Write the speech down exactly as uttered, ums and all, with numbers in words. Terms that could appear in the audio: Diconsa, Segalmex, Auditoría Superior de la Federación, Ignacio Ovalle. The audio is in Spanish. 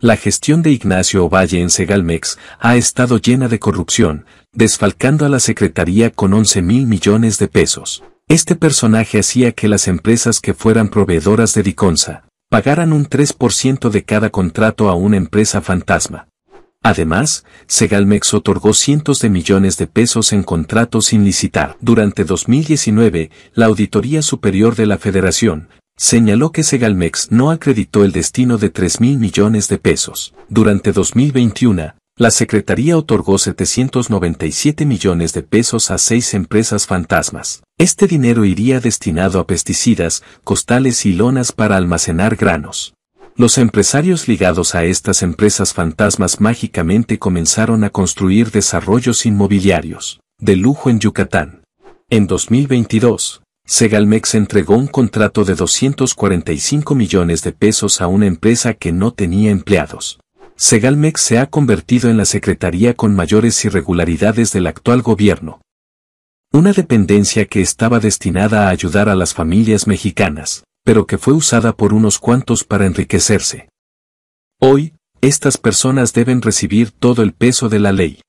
La gestión de Ignacio Ovalle en Segalmex ha estado llena de corrupción, desfalcando a la Secretaría con once mil millones de pesos. Este personaje hacía que las empresas que fueran proveedoras de Diconsa pagaran un tres por ciento de cada contrato a una empresa fantasma. Además, Segalmex otorgó cientos de millones de pesos en contratos sin licitar. Durante dos mil diecinueve, la Auditoría Superior de la Federación señaló que Segalmex no acreditó el destino de tres mil millones de pesos. Durante dos mil veintiuno, la Secretaría otorgó setecientos noventa y siete millones de pesos a seis empresas fantasmas. Este dinero iría destinado a pesticidas, costales y lonas para almacenar granos. Los empresarios ligados a estas empresas fantasmas mágicamente comenzaron a construir desarrollos inmobiliarios de lujo en Yucatán. En dos mil veintidós, Segalmex entregó un contrato de doscientos cuarenta y cinco millones de pesos a una empresa que no tenía empleados. Segalmex se ha convertido en la secretaría con mayores irregularidades del actual gobierno. Una dependencia que estaba destinada a ayudar a las familias mexicanas, pero que fue usada por unos cuantos para enriquecerse. Hoy, estas personas deben recibir todo el peso de la ley.